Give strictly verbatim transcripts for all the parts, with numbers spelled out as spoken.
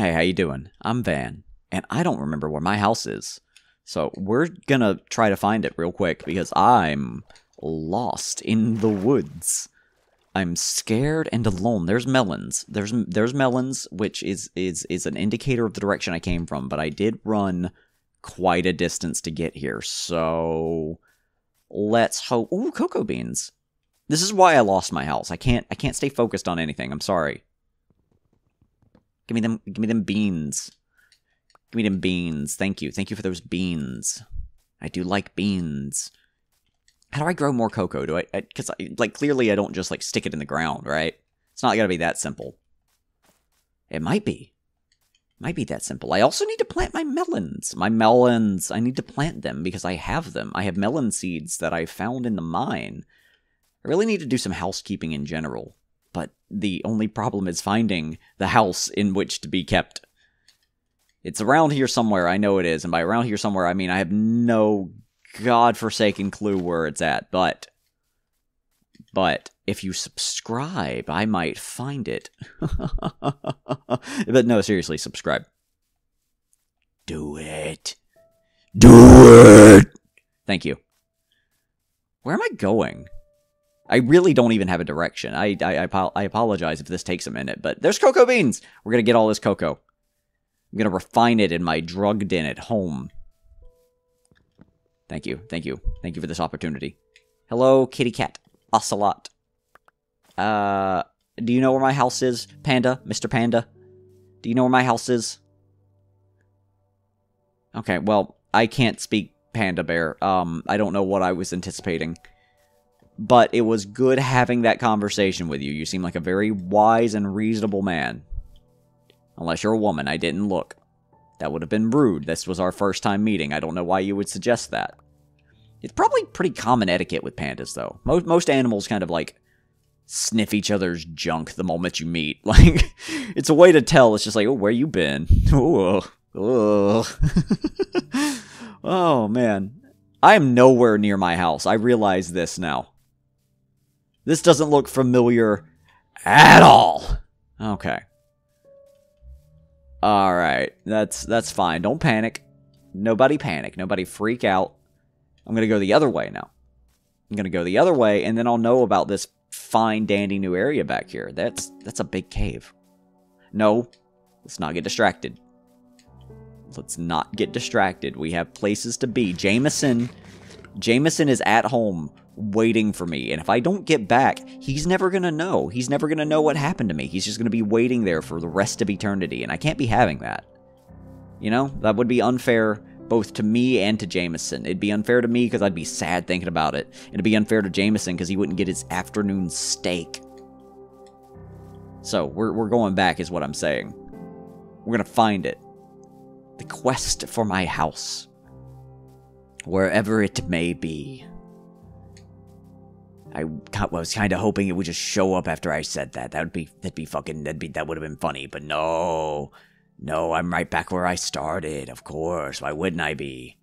Hey, how you doing? I'm Van, and I don't remember where my house is. So we're gonna try to find it real quick, because I'm lost in the woods. I'm scared and alone. There's melons. There's there's melons, which is, is, is an indicator of the direction I came from, but I did run quite a distance to get here, so let's hope... Ooh, cocoa beans. This is why I lost my house. I can't I can't stay focused on anything. I'm sorry. Give me them give me them beans. Give me them beans. Thank you. Thank you for those beans. I do like beans. How do I grow more cocoa? Do I, I cuz I, like clearly I don't just like stick it in the ground, right? It's not going to be that simple. It might be. Might be that simple. I also need to plant my melons. My melons. I need to plant them because I have them. I have melon seeds that I found in the mine. I really need to do some housekeeping in general, but the only problem is finding the house in which to be kept. It's around here somewhere, I know it is, and by around here somewhere, I mean I have no godforsaken clue where it's at, but... But if you subscribe, I might find it. But no, seriously, subscribe. Do it. Do it! Thank you. Where am I going? I really don't even have a direction. I, I, I, I apologize if this takes a minute, but there's cocoa beans! We're gonna get all this cocoa. I'm gonna refine it in my drug den at home. Thank you, thank you. Thank you for this opportunity. Hello, kitty cat. Ocelot. Uh, do you know where my house is? Panda? Mister Panda? Do you know where my house is? Okay, well, I can't speak Panda Bear. Um, I don't know what I was anticipating. But it was good having that conversation with you. You seem like a very wise and reasonable man. Unless you're a woman, I didn't look. That would have been rude. This was our first time meeting. I don't know why you would suggest that. It's probably pretty common etiquette with pandas, though. Most, most animals kind of, like, sniff each other's junk the moment you meet. Like, it's a way to tell. It's just like, oh, where you been? Ooh, ooh. Oh, man. I am nowhere near my house. I realize this now. This doesn't look familiar at all. Okay. All right. That's that's fine. Don't panic. Nobody panic. Nobody freak out. I'm going to go the other way now. I'm going to go the other way, and then I'll know about this fine, dandy new area back here. That's, that's a big cave. No. Let's not get distracted. Let's not get distracted. We have places to be. Jamison. Jamison is at home. Waiting for me, and if I don't get back, he's never gonna know. He's never gonna know what happened to me. He's just gonna be waiting there for the rest of eternity, and I can't be having that. You know, that would be unfair both to me and to Jamison. It'd be unfair to me because I'd be sad thinking about it, and it'd be unfair to Jamison because he wouldn't get his afternoon steak. So, we're, we're going back is what I'm saying. We're gonna find it. The quest for my house. Wherever it may be. I was kind of hoping it would just show up after I said that. That would be that'd be fucking that'd be that would have been funny, but no, no, I'm right back where I started. Of course, why wouldn't I be?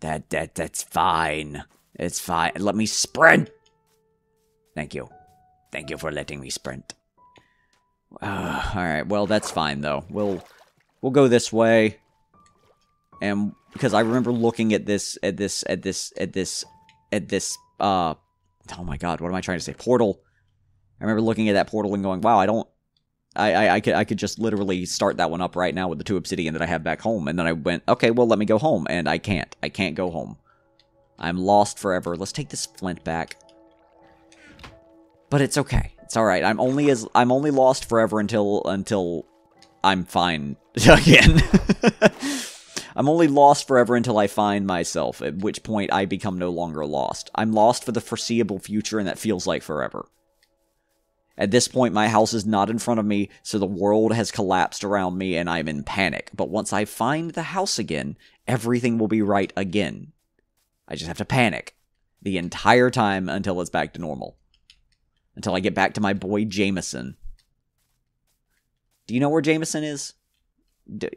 That that that's fine. It's fine. Let me sprint. Thank you, thank you for letting me sprint. Uh, all right, well that's fine though. We'll we'll go this way, and because I remember looking at this at this at this at this at this uh. Oh my god, what am I trying to say? Portal. I remember looking at that portal and going, wow, I don't... I, I, I, could, I could just literally start that one up right now with the two obsidian that I have back home. And then I went, okay, well, let me go home. And I can't. I can't go home. I'm lost forever. Let's take this flint back. But it's okay. It's alright. I'm only as I'm only lost forever until... Until I'm fine again. I'm only lost forever until I find myself, at which point I become no longer lost. I'm lost for the foreseeable future, and that feels like forever. At this point, my house is not in front of me, so the world has collapsed around me, and I'm in panic. But once I find the house again, everything will be right again. I just have to panic the entire time until it's back to normal. Until I get back to my boy Jamison. Do you know where Jamison is?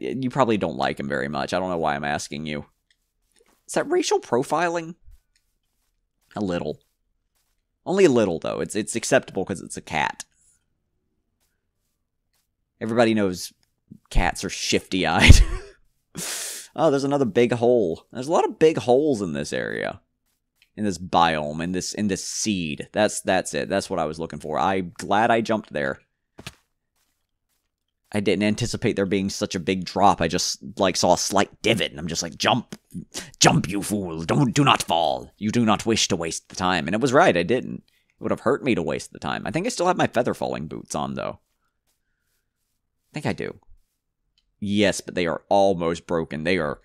You probably don't like him very much. I don't know why I'm asking you. Is that racial profiling? A little. Only a little, though. It's it's acceptable because it's a cat. Everybody knows cats are shifty-eyed. Oh, there's another big hole. There's a lot of big holes in this area. In this biome, in this in this seed. That's that's it. That's what I was looking for. I'm glad I jumped there. I didn't anticipate there being such a big drop. I just, like, saw a slight divot, and I'm just like, jump! Jump, you fool! Don't, do not fall! You do not wish to waste the time. And it was right, I didn't. It would have hurt me to waste the time. I think I still have my feather falling boots on, though. I think I do. Yes, but they are almost broken. They are,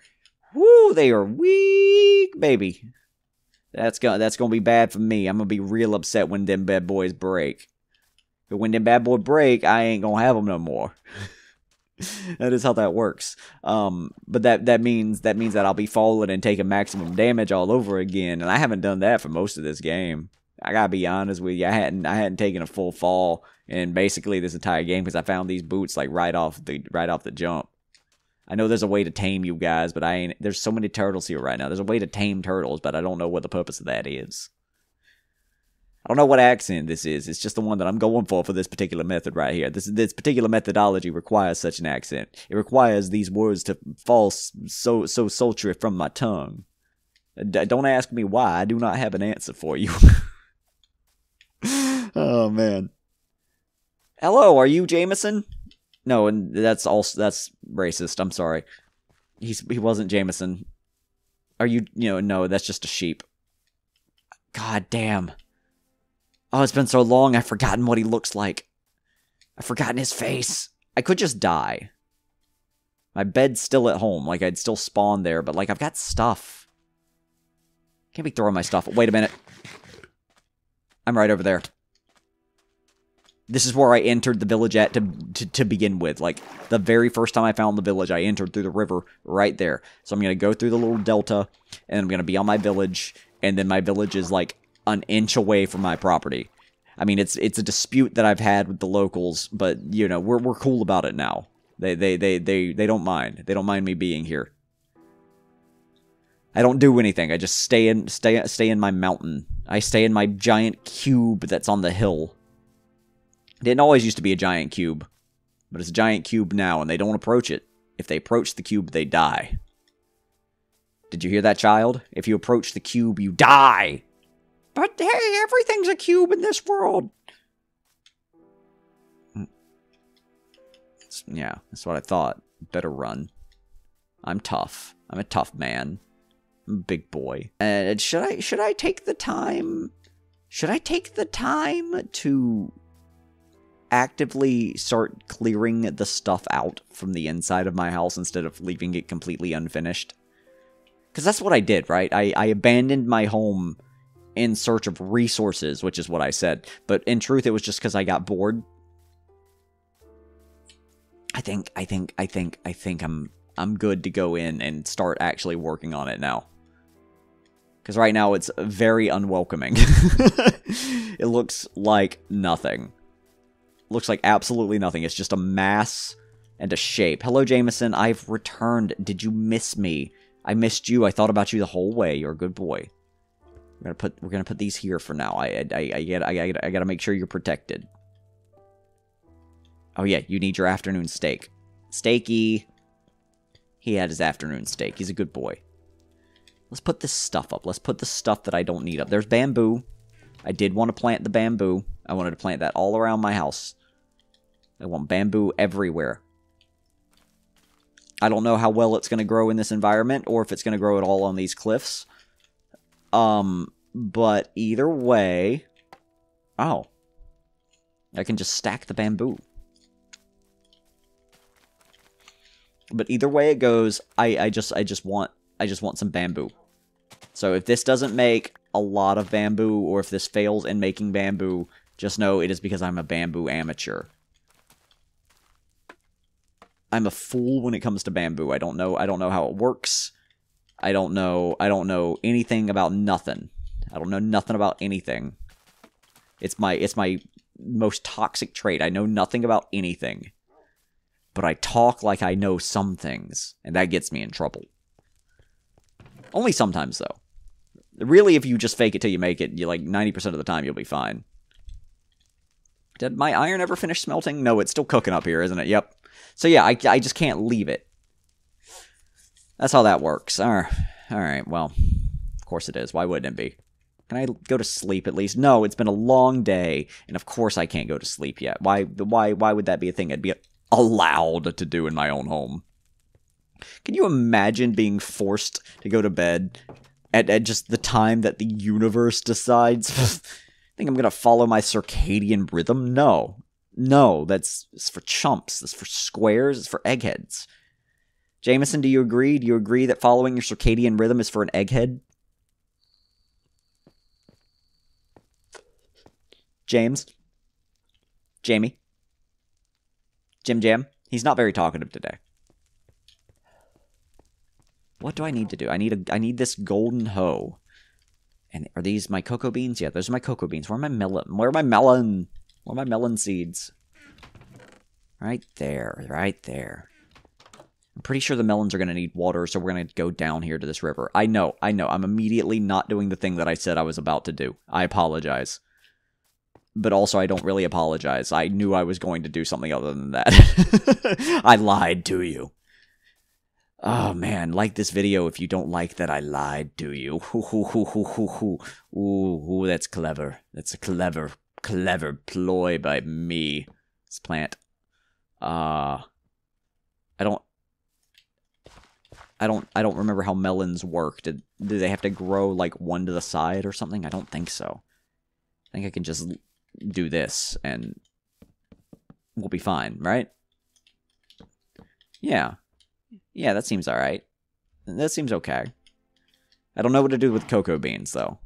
woo, they are weak, baby. That's gonna, that's gonna be bad for me. I'm gonna be real upset when them bad boys break. But when them bad boy break, I ain't gonna have them no more. That is how that works. Um, but that that means that means that I'll be falling and taking maximum damage all over again, and I haven't done that for most of this game. I gotta be honest with you, I hadn't I hadn't taken a full fall in basically this entire game because I found these boots like right off the right off the jump. I know there's a way to tame you guys, but I ain't. There's so many turtles here right now. There's a way to tame turtles, but I don't know what the purpose of that is. I don't know what accent this is. It's just the one that I'm going for for this particular method right here. This this particular methodology requires such an accent. It requires these words to fall so so sultry from my tongue. D- don't ask me why. I do not have an answer for you. Oh man. Hello, are you Jamison? No, and that's also that's racist. I'm sorry. He's he wasn't Jamison. Are you? You know, no, that's just a sheep. God damn. Oh, it's been so long, I've forgotten what he looks like. I've forgotten his face. I could just die. My bed's still at home. Like, I'd still spawn there, but, like, I've got stuff. Can't be throwing my stuff. Wait a minute. I'm right over there. This is where I entered the village at to, to, to begin with. Like, the very first time I found the village, I entered through the river right there. So I'm going to go through the little delta, and I'm going to be on my village, and then my village is, like, an inch away from my property. I mean, it's it's a dispute that I've had with the locals, but you know, we're we're cool about it now. They they they they they don't mind. They don't mind me being here. I don't do anything. I just stay in stay stay in my mountain. I stay in my giant cube that's on the hill. It didn't always used to be a giant cube, but it's a giant cube now, and they don't approach it. If they approach the cube, they die. Did you hear that, child? If you approach the cube, you die. But hey, everything's a cube in this world. It's, yeah, that's what I thought. Better run. I'm tough. I'm a tough man. I'm a big boy. And should I should I take the time? Should I take the time to actively start clearing the stuff out from the inside of my house instead of leaving it completely unfinished? Because that's what I did, right? I, I abandoned my home in search of resources, which is what I said. But in truth, it was just because I got bored. I think, I think, I think, I think I'm I'm good to go in and start actually working on it now. Because right now it's very unwelcoming. It looks like nothing. It looks like absolutely nothing. It's just a mass and a shape. Hello, Jamison. I've returned. Did you miss me? I missed you. I thought about you the whole way. You're a good boy. We're gonna put we're gonna put these here for now. I I I get I, I I gotta make sure you're protected. Oh yeah, you need your afternoon steak, Steaky. He had his afternoon steak. He's a good boy. Let's put this stuff up. Let's put the stuff that I don't need up. There's bamboo. I did want to plant the bamboo. I wanted to plant that all around my house. I want bamboo everywhere. I don't know how well it's gonna grow in this environment, or if it's gonna grow at all on these cliffs. Um, but either way, oh, I can just stack the bamboo. But either way it goes, I, I just, I just want, I just want some bamboo. So if this doesn't make a lot of bamboo, or if this fails in making bamboo, just know it is because I'm a bamboo amateur. I'm a fool when it comes to bamboo. I don't know, I don't know how it works. I don't know, I don't know anything about nothing. I don't know nothing about anything. It's my, it's my most toxic trait. I know nothing about anything. But I talk like I know some things, and that gets me in trouble. Only sometimes, though. Really, if you just fake it till you make it, you like ninety percent of the time you'll be fine. Did my iron ever finish smelting? No, it's still cooking up here, isn't it? Yep. So yeah, I, I just can't leave it. That's how that works. All right. All right. Well, of course it is. Why wouldn't it be? Can I go to sleep at least? No, it's been a long day, and of course I can't go to sleep yet. Why? Why? Why would that be a thing I'd be allowed to do in my own home? Can you imagine being forced to go to bed at, at just the time that the universe decides? I think I'm gonna follow my circadian rhythm? No, no, that's it's for chumps. That's for squares. It's for eggheads. Jamison, do you agree? Do you agree that following your circadian rhythm is for an egghead? James? Jamie? Jim Jam? He's not very talkative today. What do I need to do? I need a I need this golden hoe. And are these my cocoa beans? Yeah, those are my cocoa beans. Where are my melon? Where are my melon? Where are my melon seeds? Right there. Right there. I'm pretty sure the melons are going to need water, so we're going to go down here to this river. I know. I know. I'm immediately not doing the thing that I said I was about to do. I apologize. But also, I don't really apologize. I knew I was going to do something other than that. I lied to you. Oh, man. Like this video if you don't like that I lied to you. Ooh, ooh, that's clever. That's a clever, clever ploy by me. Let's plant. Uh, I don't... I don't I don't remember how melons work. Did, do they have to grow, like, one to the side or something? I don't think so. I think I can just... do this and we'll be fine, right? Yeah. Yeah, that seems alright. That seems okay. I don't know what to do with cocoa beans, though.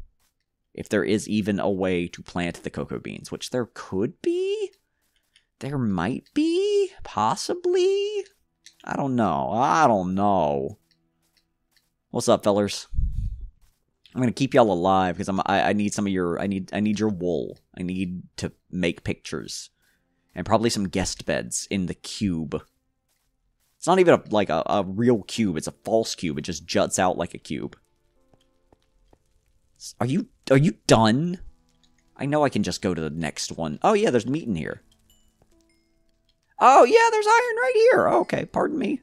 If there is even a way to plant the cocoa beans, which there could be? There might be? Possibly? I don't know. I don't know. What's up, fellers? I'm gonna keep y'all alive because I'm. I, I need some of your. I need. I need your wool. I need to make pictures, and probably some guest beds in the cube. It's not even a, like a, a real cube. It's a false cube. It just juts out like a cube. Are you? Are you done? I know I can just go to the next one. Oh yeah, there's meat in here. Oh yeah, there's iron right here. Oh, okay, pardon me.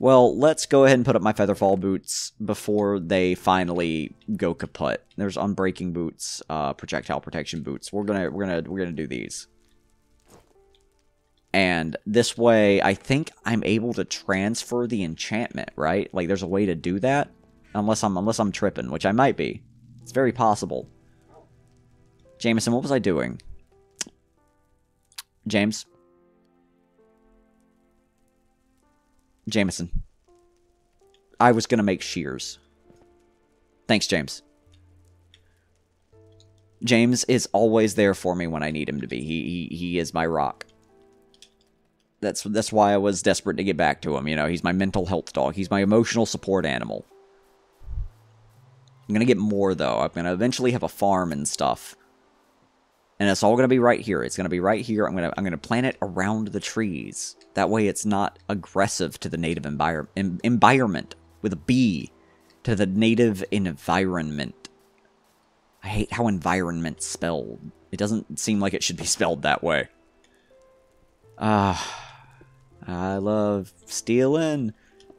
Well, let's go ahead and put up my Featherfall boots before they finally go kaput. There's unbreaking boots, uh, projectile protection boots. We're gonna, we're gonna, we're gonna do these. And this way, I think I'm able to transfer the enchantment, right? Like, there's a way to do that, unless I'm, unless I'm tripping, which I might be. It's very possible. Jamison, what was I doing? James. Jamison. I was going to make shears. Thanks, James. James is always there for me when I need him to be. He he, he is my rock. That's, that's why I was desperate to get back to him. You know, he's my mental health dog. He's my emotional support animal. I'm going to get more, though. I'm going to eventually have a farm and stuff. And it's all going to be right here. It's going to be right here. I'm going to I'm going to plant it around the trees. That way it's not aggressive to the native environment. Environment with a B. To the native environment. I hate how environment's spelled. It doesn't seem like it should be spelled that way. Ah, uh, I love stealing.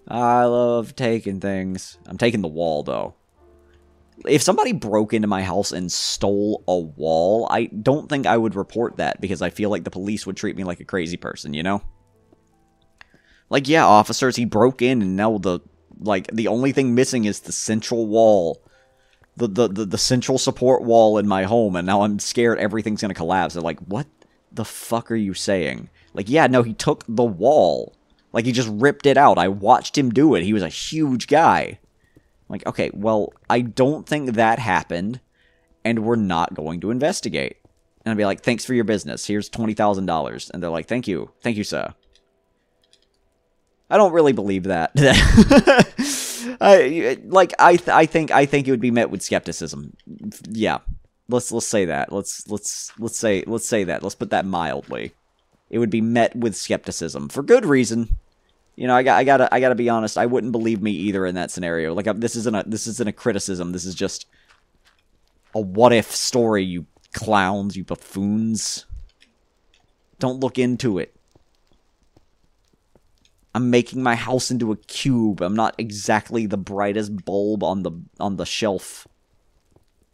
I love taking things. I'm taking the wall, though. If somebody broke into my house and stole a wall, I don't think I would report that because I feel like the police would treat me like a crazy person, you know? Like, yeah, officers, he broke in and now the, like, the only thing missing is the central wall. The, the, the, the central support wall in my home, and now I'm scared everything's gonna collapse. They're like, what the fuck are you saying? Like, yeah, no, he took the wall. Like, he just ripped it out. I watched him do it. He was a huge guy. Like, okay, well, I don't think that happened, and we're not going to investigate. And I'd be like, thanks for your business. Here's twenty thousand dollars. And they're like, thank you. Thank you, sir. I don't really believe that. I, like, I, th I think, I think it would be met with skepticism. Yeah, let's let's say that. Let's let's let's say let's say that. Let's put that mildly. It would be met with skepticism for good reason. You know, I got, I gotta, I gotta be honest. I wouldn't believe me either in that scenario. Like, I'm, this isn't a, this isn't a criticism. This is just a what if story. You clowns, you buffoons. Don't look into it. I'm making my house into a cube. I'm not exactly the brightest bulb on the on the shelf.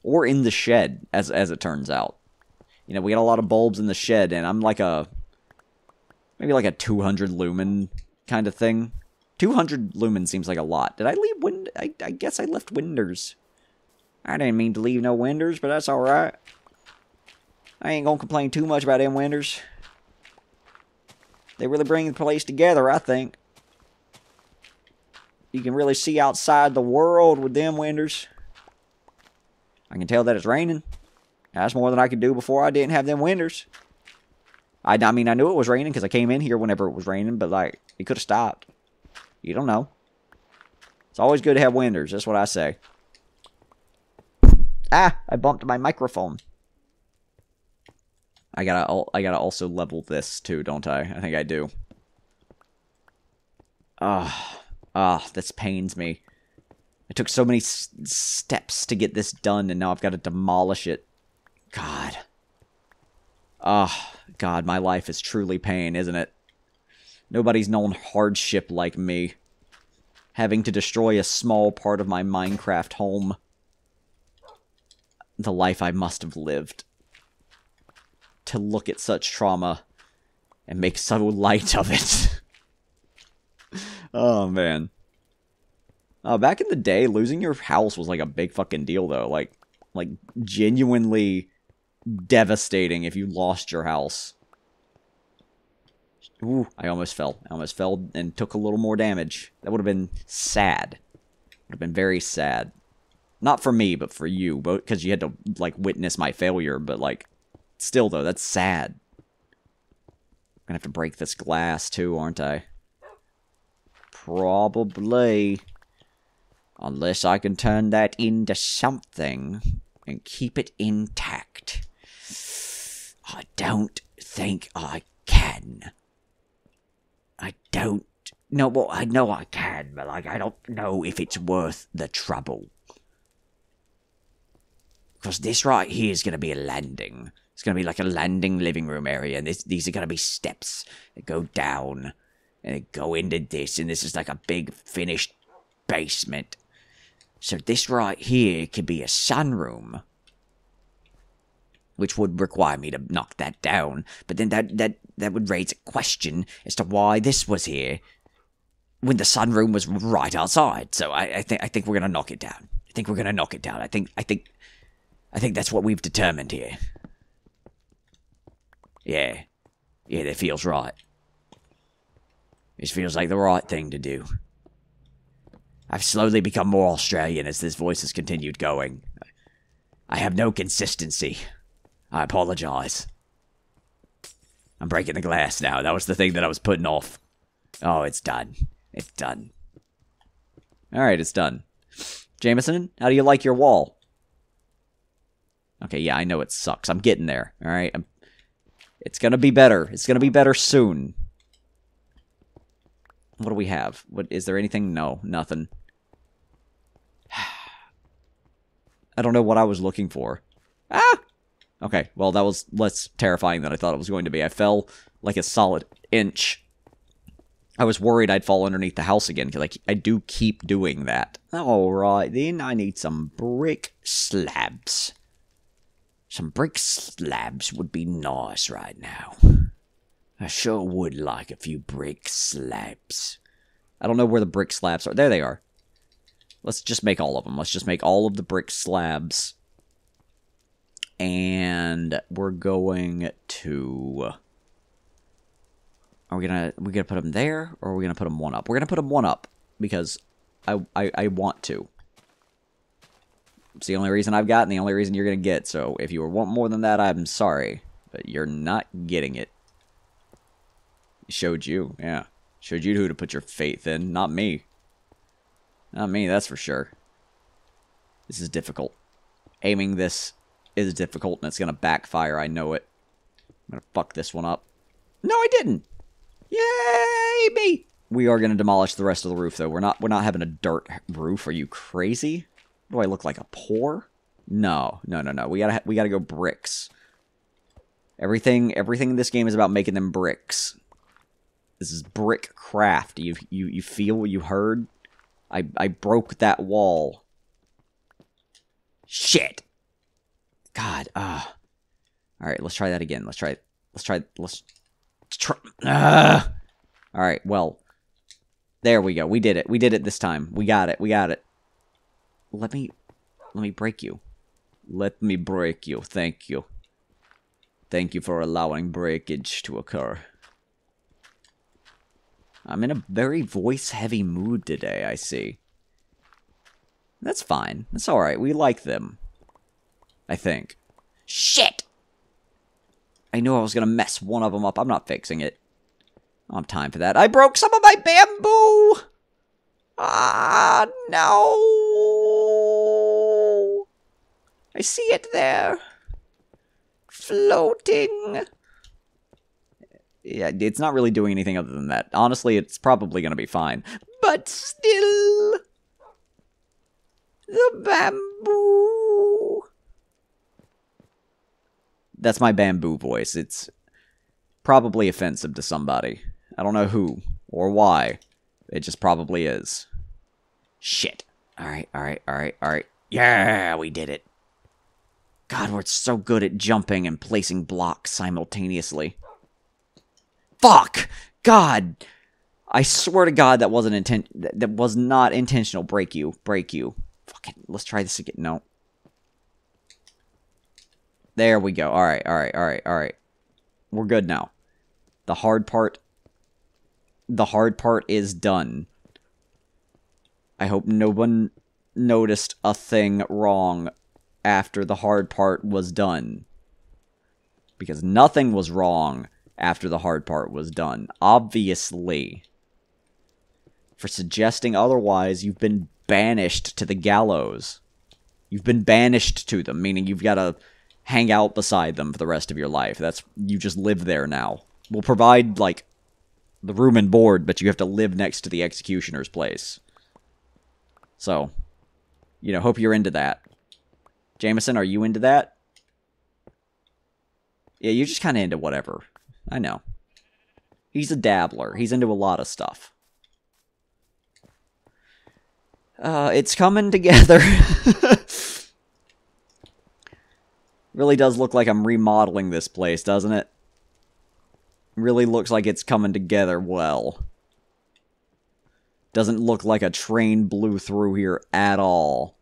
Or in the shed, as as it turns out. You know, we got a lot of bulbs in the shed, and I'm like a... Maybe like a two hundred lumen kind of thing. two hundred lumen seems like a lot. Did I leave wind... I, I guess I left winders. I didn't mean to leave no winders, but that's alright. I ain't gonna complain too much about them winders. They really bring the place together, I think. You can really see outside the world with them winders. I can tell that it's raining. That's more than I could do before I didn't have them winders. I, I mean, I knew it was raining because I came in here whenever it was raining, but like, it could have stopped. You don't know. It's always good to have winders, that's what I say. Ah, I bumped my microphone. I gotta, I gotta also level this too, don't I? I think I do. Ah, ah, this pains me. I took so many s steps to get this done, and now I've got to demolish it. God. Ah, God, my life is truly pain, isn't it? Nobody's known hardship like me. Having to destroy a small part of my Minecraft home. The life I must have lived. To look at such trauma and make subtle light of it. Oh, man. Uh, back in the day, losing your house was like a big fucking deal, though. Like, like genuinely devastating if you lost your house. Ooh, I almost fell. I almost fell and took a little more damage. That would have been sad. Would have been very sad. Not for me, but for you. Because you had to, like, witness my failure, but, like... Still, though, that's sad. I'm gonna have to break this glass, too, aren't I? Probably. Unless I can turn that into something and keep it intact. I don't think I can. I don't... No, well, I know I can, but, like, I don't know if it's worth the trouble. Because this right here is gonna be a landing. It's going to be like a landing living room area, and this, these are going to be steps that go down, and they go into this, and this is like a big finished basement. So this right here could be a sunroom, which would require me to knock that down, but then that, that, that would raise a question as to why this was here when the sunroom was right outside. So I, I, th I think we're going to knock it down. I think we're going to knock it down. I think, I, think, I think that's what we've determined here. Yeah. Yeah, that feels right. This feels like the right thing to do. I've slowly become more Australian as this voice has continued going. I have no consistency. I apologize. I'm breaking the glass now. That was the thing that I was putting off. Oh, it's done. It's done. Alright, it's done. Jamison, how do you like your wall? Okay, yeah, I know it sucks. I'm getting there. Alright, I'm... It's gonna be better. It's gonna be better soon. What do we have? What, is there anything? No, nothing. I don't know what I was looking for. Ah! Okay, well, that was less terrifying than I thought it was going to be. I fell like a solid inch. I was worried I'd fall underneath the house again, because I, I do keep doing that. Alright, then I need some brick slabs. Some brick slabs would be nice right now. I sure would like a few brick slabs. I don't know where the brick slabs are. There they are. Let's just make all of them. Let's just make all of the brick slabs. And we're going to... Are we gonna, we gonna put them there, or are we gonna put them one up? We're gonna put them one up, because I, I, I want to. It's the only reason I've got and the only reason you're going to get. So if you want more than that, I'm sorry. But you're not getting it. It showed you, yeah. It showed you who to put your faith in, not me. Not me, that's for sure. This is difficult. Aiming this is difficult, and it's going to backfire, I know it. I'm going to fuck this one up. No, I didn't! Yay, me! We are going to demolish the rest of the roof, though. We're not, we're not having a dirt roof. Are you crazy? Do I look like a poor? No, no, no, no. We gotta, we gotta go bricks. Everything, everything in this game is about making them bricks. This is brick craft. You you you feel what you heard? I I broke that wall. Shit. God. Ah. Uh. All right. Let's try that again. Let's try. Let's try. Let's try. Uh. All right. Well. There we go. We did it. We did it this time. We got it. We got it. Let me. Let me break you. Let me break you. Thank you. Thank you for allowing breakage to occur. I'm in a very voice-heavy mood today, I see. That's fine. That's alright. We like them. I think. Shit! I knew I was gonna mess one of them up. I'm not fixing it. I don't have time for that. I broke some of my bamboo! Ah, no! I see it there. Floating. Yeah, it's not really doing anything other than that. Honestly, it's probably going to be fine. But still, the bamboo. That's my bamboo voice. It's probably offensive to somebody. I don't know who or why. It just probably is. Shit. All right, all right, all right, all right. Yeah, we did it. God, we're so good at jumping and placing blocks simultaneously. Fuck! God! I swear to God that wasn't inten- that was not intentional. Break you. Break you. Fucking, let's try this again. No. There we go. Alright, alright, alright, alright. We're good now. The hard part... The hard part is done. I hope no one noticed a thing wrong after the hard part was done. Because nothing was wrong after the hard part was done. Obviously. For suggesting otherwise, you've been banished to the gallows. You've been banished to them, meaning you've got to hang out beside them for the rest of your life. That's, you just live there now. We'll provide, like, the room and board, but you have to live next to the executioner's place. So, you know, hope you're into that. Jamison, are you into that? Yeah, you're just kind of into whatever. I know. He's a dabbler. He's into a lot of stuff. Uh, it's coming together. Really does look like I'm remodeling this place, doesn't it? Really looks like it's coming together well. Doesn't look like a train blew through here at all.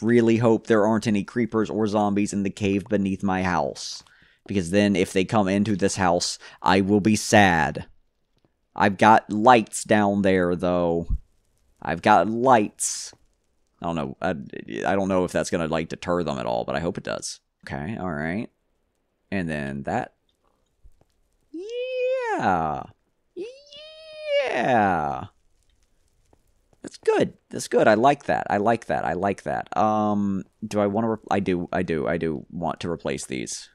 Really hope there aren't any creepers or zombies in the cave beneath my house. Because then if they come into this house, I will be sad. I've got lights down there, though. I've got lights. I don't know. I, I don't know if that's going to, like, deter them at all, but I hope it does. Okay, alright. And then that. Yeah. Yeah. That's good. That's good. I like that. I like that. I like that. Um, do I want to... Re I do. I do. I do want to replace these.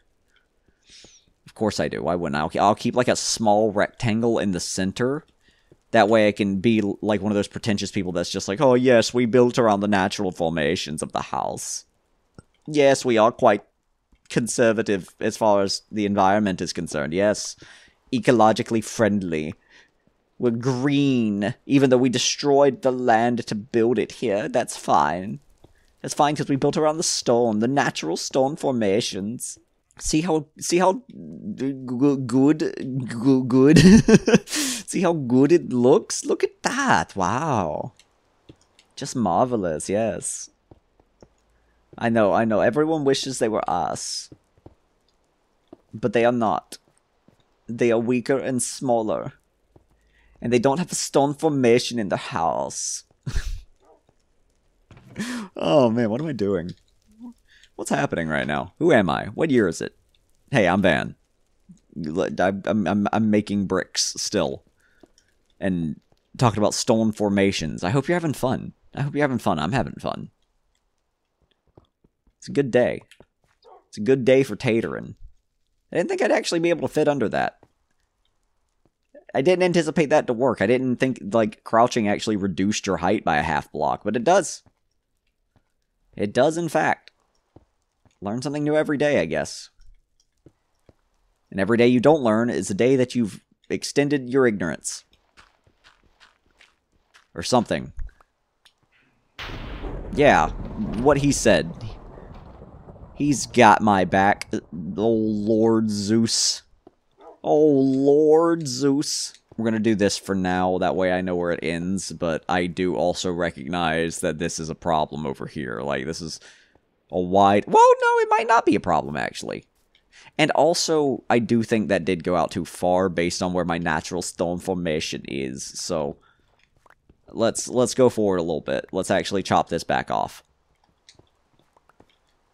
Of course I do. Why wouldn't I? I'll, I'll keep like a small rectangle in the center. That way I can be like one of those pretentious people that's just like, oh yes, we built around the natural formations of the house. Yes, we are quite conservative as far as the environment is concerned. Yes, ecologically friendly. We're green, even though we destroyed the land to build it here. That's fine. That's fine because we built around the stone, the natural stone formations. See how, see how good, good, good. See how good it looks? Look at that. Wow. Just marvelous, yes. I know, I know. Everyone wishes they were us. But they are not. They are weaker and smaller. And they don't have a stone formation in their house. Oh man, what am I doing? What's happening right now? Who am I? What year is it? Hey, I'm Van. I'm, I'm, I'm making bricks still. And talking about stone formations. I hope you're having fun. I hope you're having fun. I'm having fun. It's a good day. It's a good day for tatering. I didn't think I'd actually be able to fit under that. I didn't anticipate that to work. I didn't think, like, crouching actually reduced your height by a half block, but it does. It does, in fact. Learn something new every day, I guess. And every day you don't learn is a day that you've extended your ignorance. Or something. Yeah, what he said. He's got my back. Oh, Lord Zeus. Oh, Lord Zeus. We're going to do this for now. That way I know where it ends. But I do also recognize that this is a problem over here. Like, this is a wide... Well, no, it might not be a problem, actually. And also, I do think that did go out too far based on where my natural stone formation is. So, let's, let's go forward a little bit. Let's actually chop this back off.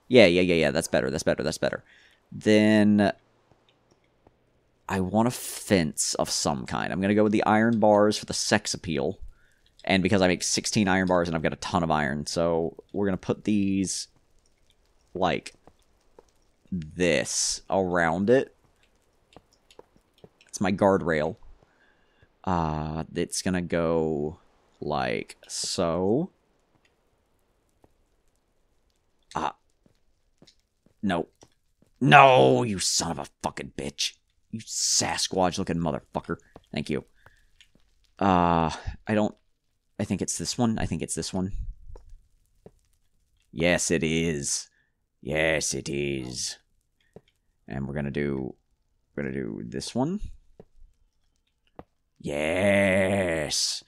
Yeah, yeah, yeah, yeah. That's better. That's better. That's better. Then... I want a fence of some kind. I'm going to go with the iron bars for the sex appeal. And because I make sixteen iron bars and I've got a ton of iron. So we're going to put these like this around it. It's my guardrail. Uh, it's going to go like so. Ah. No. No, you son of a fucking bitch. You Sasquatch-looking motherfucker. Thank you. Uh, I don't... I think it's this one. I think it's this one. Yes, it is. Yes, it is. And we're gonna do... We're gonna do this one. Yes!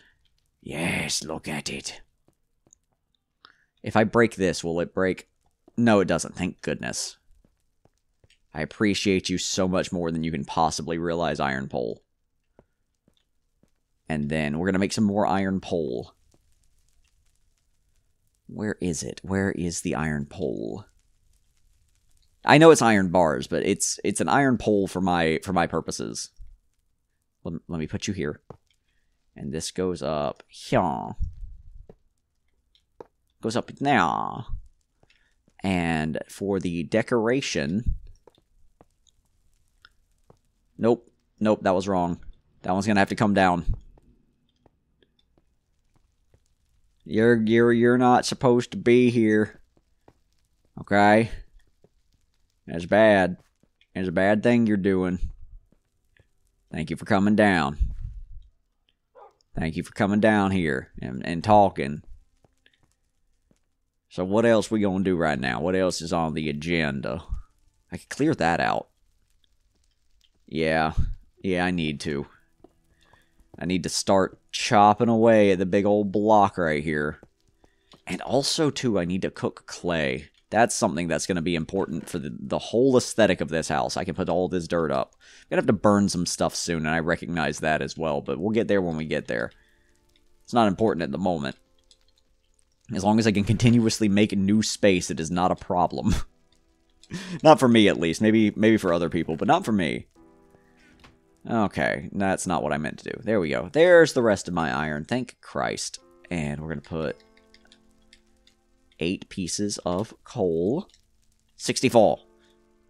Yes, look at it. If I break this, will it break? No, it doesn't. Thank goodness. I appreciate you so much more than you can possibly realize, iron pole. And then we're going to make some more iron pole. Where is it? Where is the iron pole? I know it's iron bars, but it's it's an iron pole for my for my purposes. Let, let me put you here. And this goes up here. Goes up now. And for the decoration... Nope. Nope, that was wrong. That one's gonna have to come down. You're you're you're not supposed to be here. Okay? That's bad. It's a bad thing you're doing. Thank you for coming down. Thank you for coming down here and, and talking. So what else we gonna do right now? What else is on the agenda? I could clear that out. Yeah, yeah, I need to. I need to start chopping away at the big old block right here. And also, too, I need to cook clay. That's something that's going to be important for the, the whole aesthetic of this house. I can put all this dirt up. I'm going to have to burn some stuff soon, and I recognize that as well, but we'll get there when we get there. It's not important at the moment. As long as I can continuously make new space, it is not a problem. Not for me, at least. Maybe, maybe for other people, but not for me. Okay, that's not what I meant to do. There we go. There's the rest of my iron. Thank Christ. And we're going to put eight pieces of coal. sixty-four.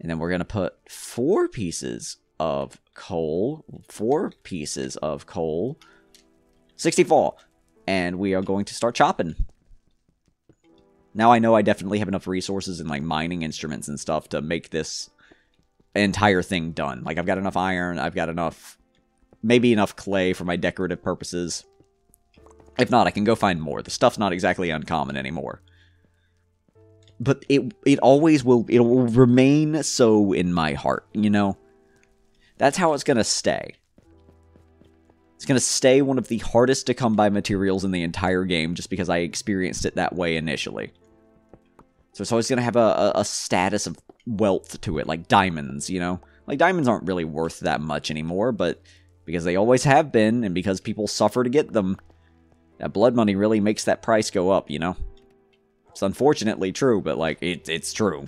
And then we're going to put four pieces of coal. Four pieces of coal. sixty-four. And we are going to start chopping. Now I know I definitely have enough resources and like mining instruments and stuff to make this... entire thing done. Like, I've got enough iron, I've got enough, maybe enough clay for my decorative purposes. If not, I can go find more. The stuff's not exactly uncommon anymore. But it it always will, it will remain so in my heart, you know? That's how it's gonna stay. It's gonna stay one of the hardest to come by materials in the entire game just because I experienced it that way initially. So it's always gonna have a, a, a status of wealth to it, like diamonds, you know? Like, diamonds aren't really worth that much anymore, but because they always have been, and because people suffer to get them, that blood money really makes that price go up, you know? It's unfortunately true, but, like, it, it's true.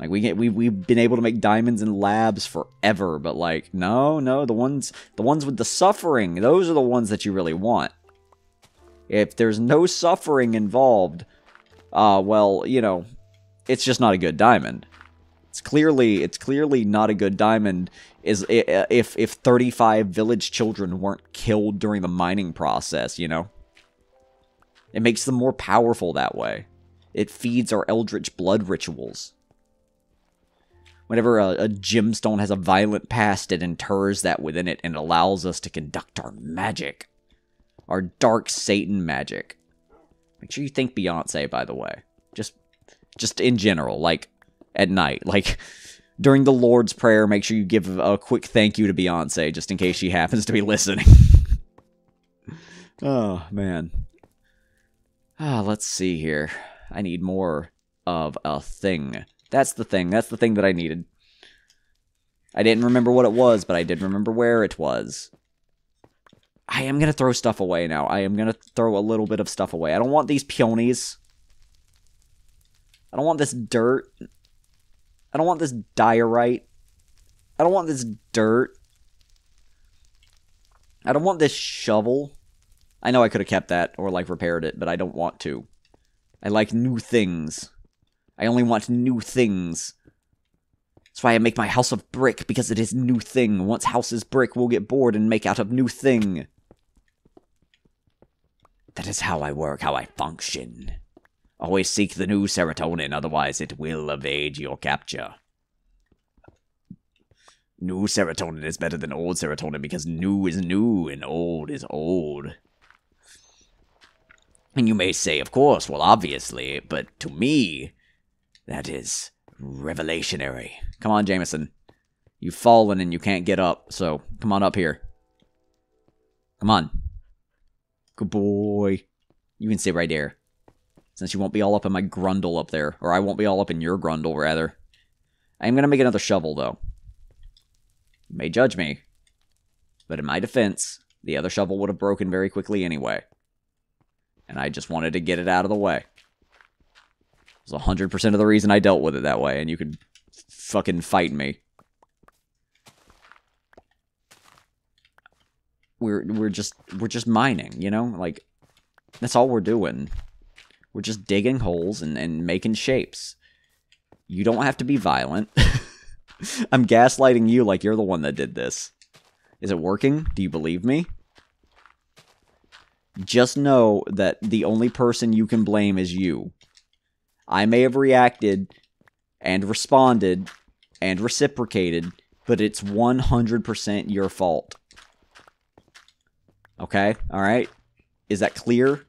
Like, we get, we, we've been able to make diamonds in labs forever, but, like, no, no, the ones, the ones with the suffering, those are the ones that you really want. If there's no suffering involved, uh, well, you know... It's just not a good diamond. It's clearly it's clearly not a good diamond is if if thirty-five village children weren't killed during the mining process, you know? It makes them more powerful that way. It feeds our eldritch blood rituals. Whenever a, a gemstone has a violent past, it enters that within it and allows us to conduct our magic. Our dark Satan magic. Make sure you think Beyonce, by the way. Just, just in general, like, at night. Like, during the Lord's Prayer, make sure you give a quick thank you to Beyonce, just in case she happens to be listening. Oh, man. Ah, let's see here. I need more of a thing. That's the thing. That's the thing that I needed. I didn't remember what it was, but I did remember where it was. I am going to throw stuff away now. I am going to throw a little bit of stuff away. I don't want these peonies. I don't want this dirt. I don't want this diorite. I don't want this dirt. I don't want this shovel. I know I could have kept that or, like, repaired it, but I don't want to. I like new things. I only want new things. That's why I make my house of brick, because it is new thing. Once house is brick, we'll get bored and make out of new thing. That is how I work, how I function. Always seek the new serotonin, otherwise it will evade your capture. New serotonin is better than old serotonin, because new is new and old is old. And you may say, of course, well, obviously, but to me, that is revolutionary. Come on, Jamison. You've fallen and you can't get up, so come on up here. Come on. Good boy. You can sit right there. Since you won't be all up in my grundle up there. Or I won't be all up in your grundle, rather. I am going to make another shovel, though. You may judge me. But in my defense, the other shovel would have broken very quickly anyway. And I just wanted to get it out of the way. It was one hundred percent of the reason I dealt with it that way, and you could fucking fight me. We're we're just we're just mining, you know? Like, that's all we're doing. We're just digging holes and, and making shapes. You don't have to be violent. I'm gaslighting you like you're the one that did this. Is it working? Do you believe me? Just know that the only person you can blame is you. I may have reacted and responded and reciprocated, but it's one hundred percent your fault. Okay? All right? Is that clear?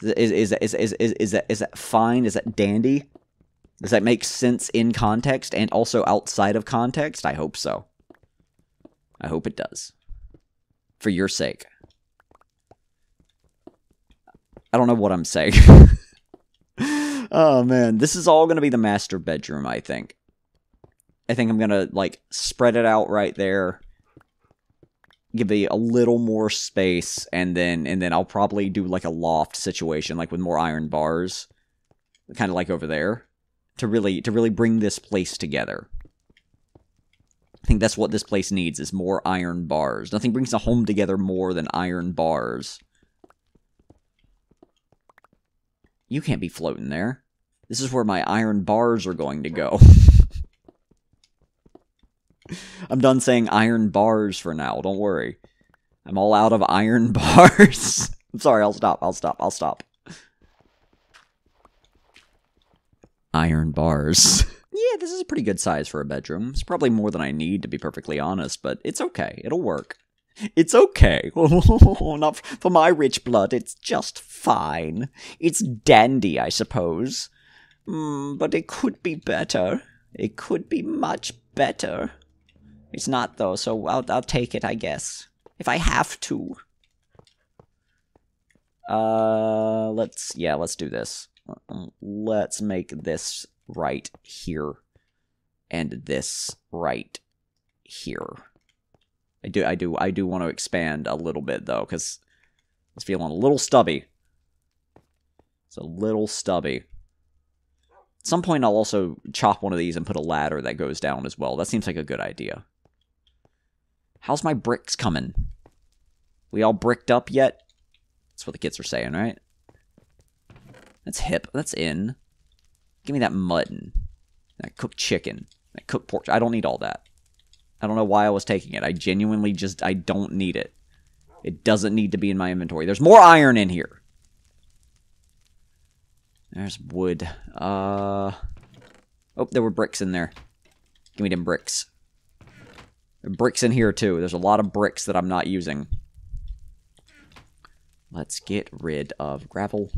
Is, is, is, is, is, is, that, is that fine? Is that dandy? Does that make sense in context and also outside of context? I hope so. I hope it does. For your sake. I don't know what I'm saying. Oh, man. This is all going to be the master bedroom, I think. I think I'm going to, like, spread it out right there. Give it a little more space, and then and then I'll probably do, like, a loft situation, like, with more iron bars. Kind of like over there. To really, to really bring this place together. I think that's what this place needs, is more iron bars. Nothing brings a home together more than iron bars. You can't be floating there. This is where my iron bars are going to go. I'm done saying iron bars for now. Don't worry. I'm all out of iron bars. I'm sorry. I'll stop. I'll stop. I'll stop. Iron bars. Yeah, this is a pretty good size for a bedroom. It's probably more than I need, to be perfectly honest, but it's okay. It'll work. It's okay. Not for my rich blood. It's just fine. It's dandy, I suppose. Mm, but it could be better. It could be much better. It's not, though, so I'll, I'll take it, I guess. If I have to. Uh, let's... Yeah, let's do this. Let's make this right here. And this right here. I do, I do, I do want to expand a little bit, though, because it's feeling a little stubby. It's a little stubby. At some point, I'll also chop one of these and put a ladder that goes down as well. That seems like a good idea. How's my bricks coming? We all bricked up yet? That's what the kids are saying, right? That's hip. That's in. Give me that mutton. That cooked chicken. That cooked pork. I don't need all that. I don't know why I was taking it. I genuinely just... I don't need it. It doesn't need to be in my inventory. There's more iron in here. There's wood. Uh... Oh, there were bricks in there. Give me them bricks. Bricks in here, too. There's a lot of bricks that I'm not using. Let's get rid of gravel.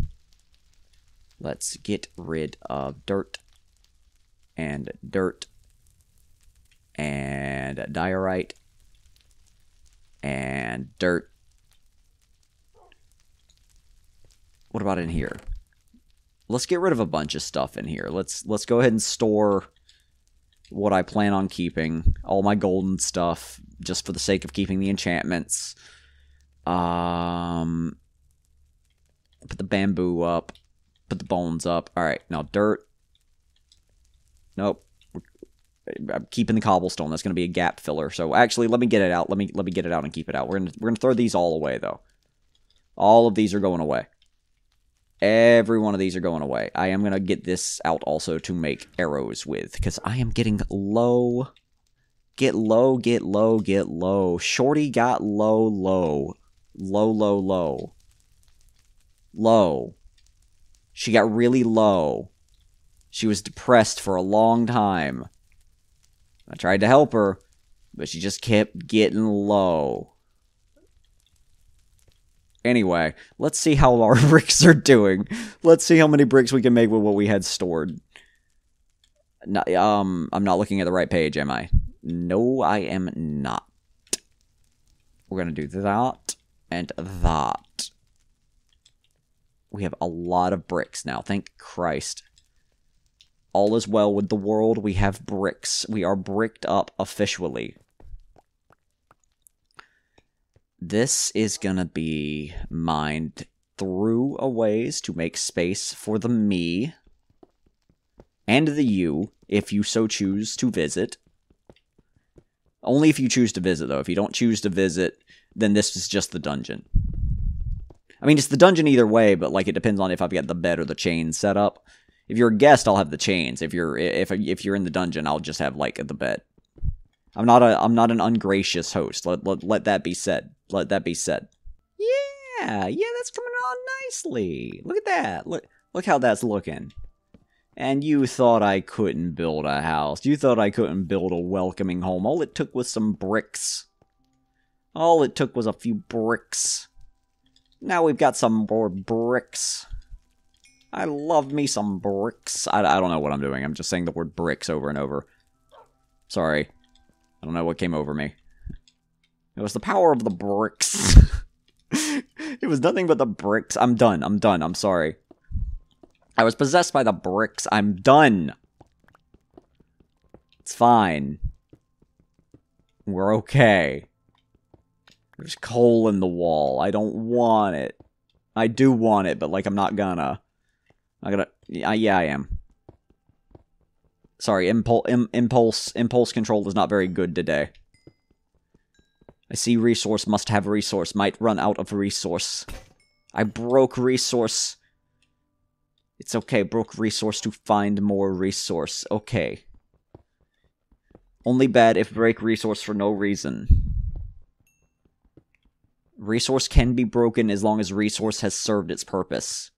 Let's get rid of dirt. And dirt. And diorite. And dirt. What about in here? Let's get rid of a bunch of stuff in here. Let's let's go ahead and store what I plan on keeping. All my golden stuff, just for the sake of keeping the enchantments. Um, put the bamboo up. Put the bones up. Alright, now dirt. Nope. I'm keeping the cobblestone. That's going to be a gap filler. So actually, let me get it out. Let me let me get it out and keep it out. We're gonna we're gonna throw these all away though. All of these are going away. Every one of these are going away. I am going to get this out also to make arrows with, because I am getting low. Get low, get low, get low. Shorty got low, low. Low, low, low. Low. She got really low. She was depressed for a long time. I tried to help her, but she just kept getting low. Anyway, let's see how our bricks are doing. Let's see how many bricks we can make with what we had stored. Not, um, I'm not looking at the right page, am I? No, I am not. We're going to do that and that. We have a lot of bricks now. Thank Christ. All is well with the world. We have bricks. We are bricked up officially. This is gonna be mined through a ways to make space for the me and the you, if you so choose to visit. Only if you choose to visit, though. If you don't choose to visit, then this is just the dungeon. I mean, it's the dungeon either way, but like it depends on if I've got the bed or the chain set up. If you're a guest, I'll have the chains. If you're if if you're in the dungeon, I'll just have like the bed. I'm not a I'm not an ungracious host. Let let, let that be said. Let that be said. Yeah, yeah, that's coming on nicely. Look at that. Look look how that's looking. And you thought I couldn't build a house. You thought I couldn't build a welcoming home. All it took was some bricks. All it took was a few bricks. Now we've got some more bricks. I love me some bricks. I, I don't know what I'm doing. I'm just saying the word bricks over and over. Sorry. I don't know what came over me. It was the power of the bricks. It was nothing but the bricks. I'm done. I'm done. I'm sorry. I was possessed by the bricks. I'm done. It's fine. We're okay. There's coal in the wall. I don't want it. I do want it, but like I'm not gonna. I gotta. Yeah, yeah, I am. Sorry, impulse, im, impulse, impulse control is not very good today. I see resource, must have resource, might run out of resource. I broke resource. It's okay, broke resource to find more resource. Okay. Only bad if break resource for no reason. Resource can be broken as long as resource has served its purpose.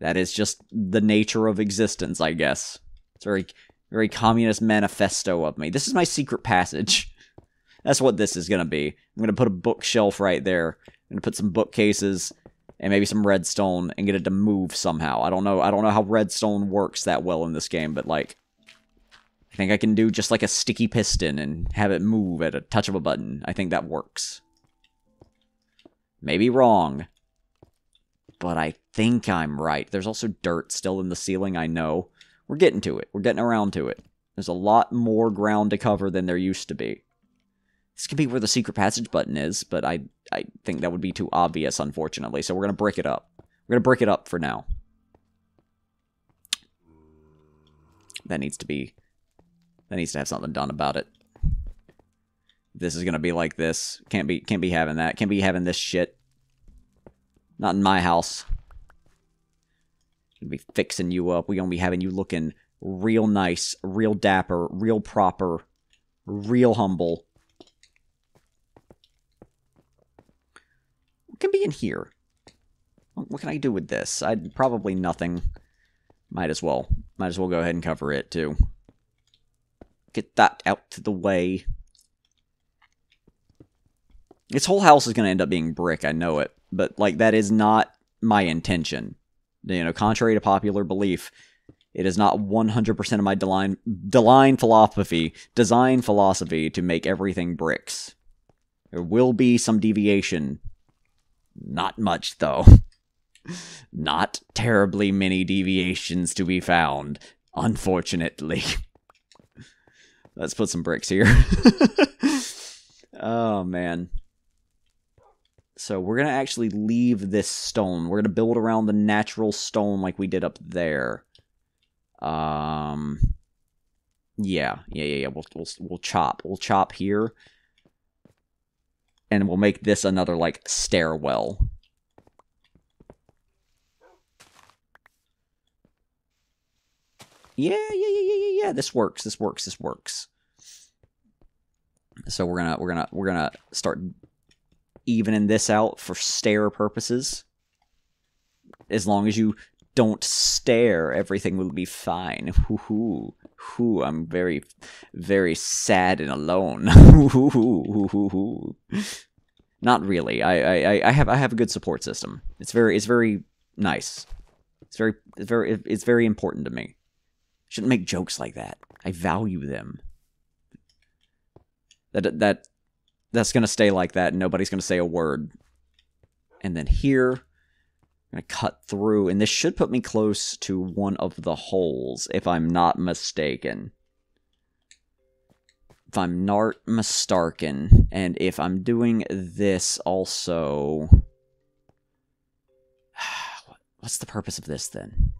That is just the nature of existence, I guess. It's a very, very communist manifesto of me. This is my secret passage. That's what this is going to be. I'm going to put a bookshelf right there. I'm going to put some bookcases and maybe some redstone and get it to move somehow. I don't know. I don't know how redstone works that well in this game, but like, I think I can do just like a sticky piston and have it move at a touch of a button. I think that works. Maybe wrong. But I think I'm right. There's also dirt still in the ceiling, I know. We're getting to it. We're getting around to it. There's a lot more ground to cover than there used to be. This could be where the secret passage button is, but I I think that would be too obvious, unfortunately. So we're going to brick it up. We're going to brick it up for now. That needs to be... That needs to have something done about it. This is going to be like this. Can't be, can't be having that. Can't be having this shit. Not in my house. Gonna be fixing you up. We gonna be having you looking real nice, real dapper, real proper, real humble. What can be in here? What can I do with this? I'd probably nothing. Might as well. Might as well go ahead and cover it too. Get that out to the way. This whole house is going to end up being brick, I know it. But, like, that is not my intention. You know, contrary to popular belief, it is not one hundred percent of my design, design philosophy, design philosophy to make everything bricks. There will be some deviation. Not much, though. Not terribly many deviations to be found, unfortunately. Let's put some bricks here. Oh, man. So we're going to actually leave this stone. We're going to build around the natural stone like we did up there. Um, yeah, yeah, yeah, yeah. We'll, we'll, we'll chop. We'll chop here. And we'll make this another, like, stairwell. Yeah, yeah, yeah, yeah, yeah, yeah. This works. This works. This works. So we're gonna, we're gonna, we're gonna start evening this out for stair purposes. As long as you don't stare, everything will be fine. Hoo hoo, hoo. I'm very, very sad and alone. Hoo hoo hoo hoo hoo. Not really. I, I, I have, I have a good support system. It's very, it's very nice. It's very, it's very, it's very important to me. Shouldn't make jokes like that. I value them. That that that's gonna stay like that, and nobody's gonna say a word. And then here, I'm gonna cut through, and this should put me close to one of the holes, if I'm not mistaken. If I'm not mistaken, and if I'm doing this also, what's the purpose of this then?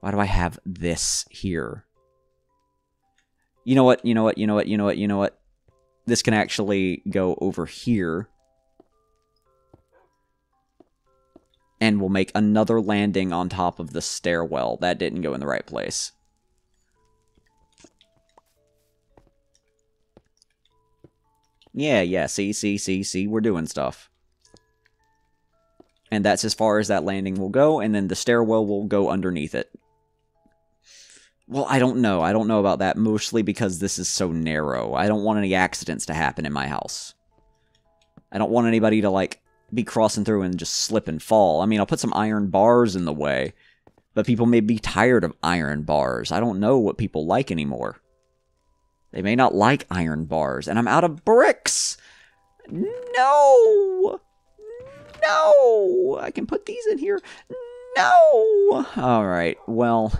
Why do I have this here? You know what, you know what, you know what, you know what, you know what? This can actually go over here. And we'll make another landing on top of the stairwell. That didn't go in the right place. Yeah, yeah, see, see, see, see, we're doing stuff. And that's as far as that landing will go, and then the stairwell will go underneath it. Well, I don't know. I don't know about that, mostly because this is so narrow. I don't want any accidents to happen in my house. I don't want anybody to, like, be crossing through and just slip and fall. I mean, I'll put some iron bars in the way, but people may be tired of iron bars. I don't know what people like anymore. They may not like iron bars, and I'm out of bricks! No! No! I can put these in here. No! Alright, well...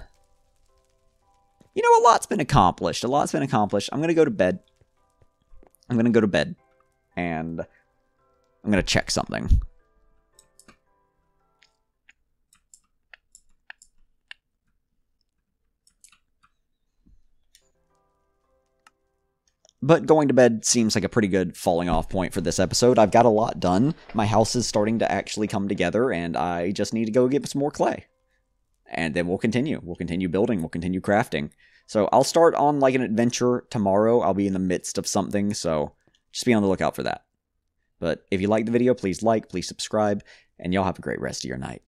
You know, a lot's been accomplished. A lot's been accomplished. I'm going to go to bed. I'm going to go to bed. And I'm going to check something. But going to bed seems like a pretty good falling off point for this episode. I've got a lot done. My house is starting to actually come together, and I just need to go get some more clay. And then we'll continue. We'll continue building. We'll continue crafting. So I'll start on like an adventure tomorrow. I'll be in the midst of something, so just be on the lookout for that. But if you liked the video, please like, please subscribe, and y'all have a great rest of your night.